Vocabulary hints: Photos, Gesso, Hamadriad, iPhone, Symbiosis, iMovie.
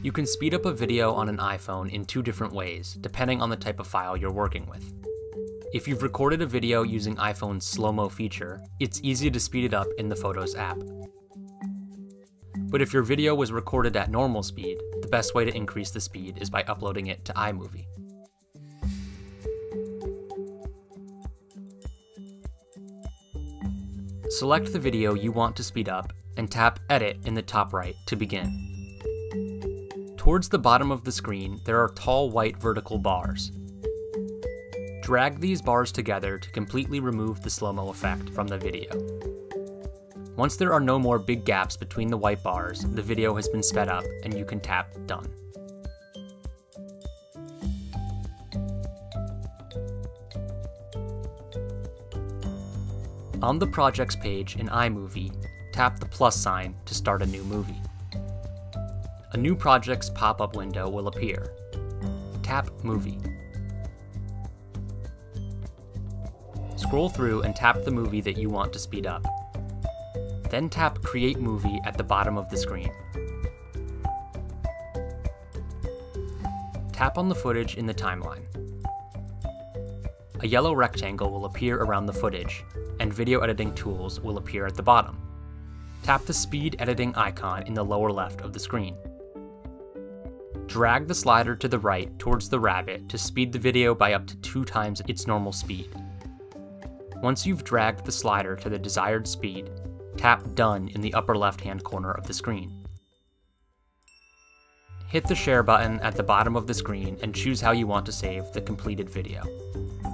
You can speed up a video on an iPhone in two different ways, depending on the type of file you're working with. If you've recorded a video using iPhone's slow-mo feature, it's easy to speed it up in the Photos app. But if your video was recorded at normal speed, the best way to increase the speed is by uploading it to iMovie. Select the video you want to speed up and tap Edit in the top right to begin. Towards the bottom of the screen, there are tall white vertical bars. Drag these bars together to completely remove the slow-mo effect from the video. Once there are no more big gaps between the white bars, the video has been sped up and you can tap Done. On the Projects page in iMovie, tap the plus sign to start a new movie. A new projects pop-up window will appear. Tap Movie. Scroll through and tap the movie that you want to speed up. Then tap Create Movie at the bottom of the screen. Tap on the footage in the timeline. A yellow rectangle will appear around the footage, and video editing tools will appear at the bottom. Tap the speed editing icon in the lower left of the screen. Drag the slider to the right towards the rabbit to speed the video by up to 2 times its normal speed. Once you've dragged the slider to the desired speed, tap Done in the upper left-hand corner of the screen. Hit the Share button at the bottom of the screen and choose how you want to save the completed video.